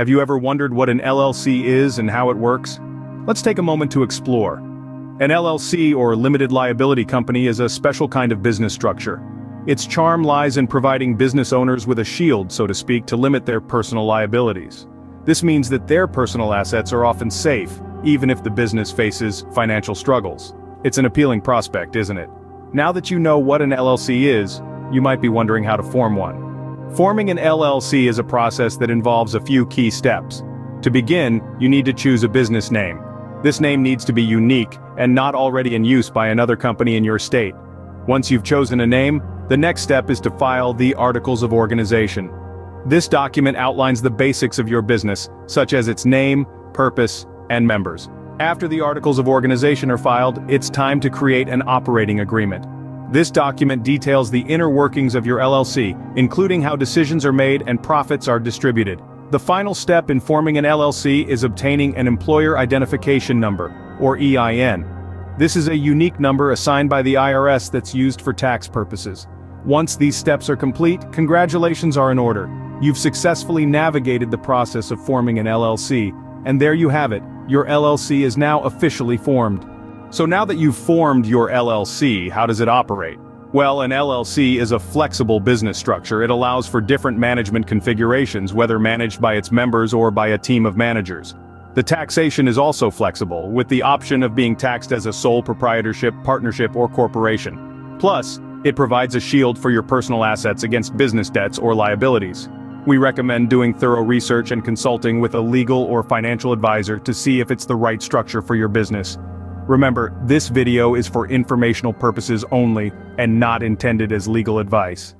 Have you ever wondered what an LLC is and how it works? Let's take a moment to explore. An LLC, or limited liability company, is a special kind of business structure. Its charm lies in providing business owners with a shield, so to speak, to limit their personal liabilities. This means that their personal assets are often safe, even if the business faces financial struggles. It's an appealing prospect, isn't it? Now that you know what an LLC is, you might be wondering how to form one. Forming an LLC is a process that involves a few key steps. To begin, you need to choose a business name. This name needs to be unique and not already in use by another company in your state. Once you've chosen a name, the next step is to file the Articles of Organization. This document outlines the basics of your business, such as its name, purpose, and members. After the Articles of Organization are filed, it's time to create an operating agreement. This document details the inner workings of your LLC, including how decisions are made and profits are distributed. The final step in forming an LLC is obtaining an Employer Identification Number, or EIN. This is a unique number assigned by the IRS that's used for tax purposes. Once these steps are complete, congratulations are in order. You've successfully navigated the process of forming an LLC, and there you have it. Your LLC is now officially formed. So now that you've formed your LLC, how does it operate? Well, an LLC is a flexible business structure. It allows for different management configurations, whether managed by its members or by a team of managers. The taxation is also flexible, with the option of being taxed as a sole proprietorship, partnership, or corporation. Plus, it provides a shield for your personal assets against business debts or liabilities. We recommend doing thorough research and consulting with a legal or financial advisor to see if it's the right structure for your business. Remember, this video is for informational purposes only and not intended as legal advice.